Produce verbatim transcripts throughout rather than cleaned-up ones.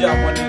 Hey,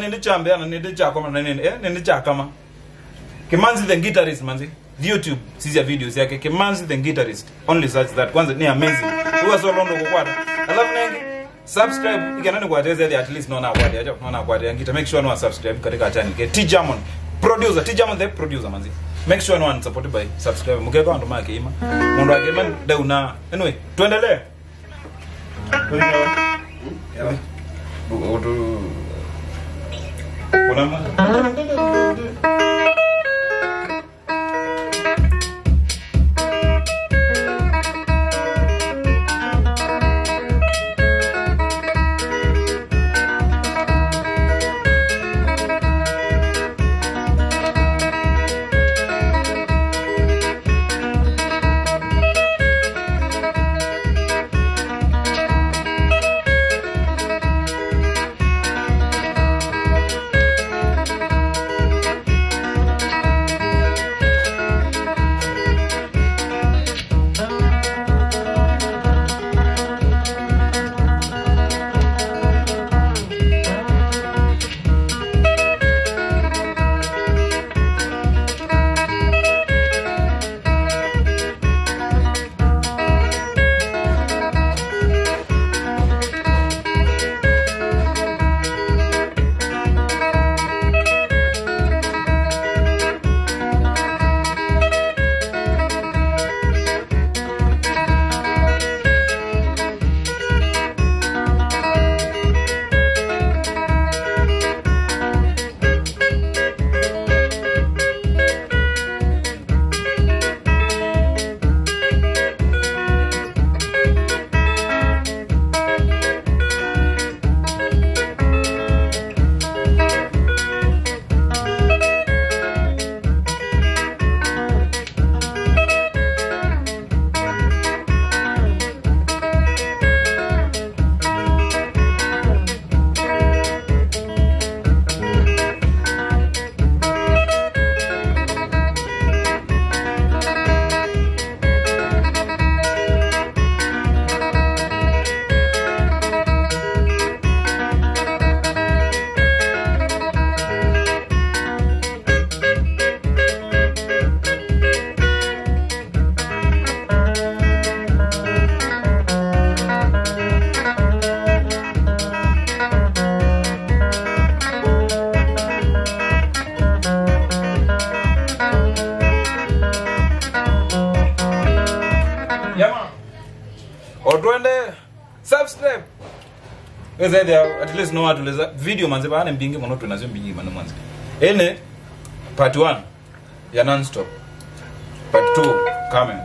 Nende chambe ana nende chakoma na nende eh nende chakama Kimanzi the guitarist manzi YouTube sizia videos yake Kimanzi the guitarist only search that kwanza ni amazing huwa so londo kukwata alafu nende subscribe ikianani kwa tezea at least naona kwa dia naona kwa dia ngita make sure no subscribe katika channel ke T Jamon. producer, teacher man, the producer manzi. Make sure no one supported by subscriber. Mugeko and Mike Ima. Mundu ageman dauna. Anyway, tuendele. Yawa. Bugoto. Unama. Subscribe. Because at least no one to video manze ba ane bingi manoto na zimbi manu manze. Ene part one ya non stop. Part two coming.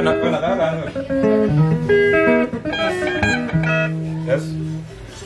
Bueno, bueno, nada, nada.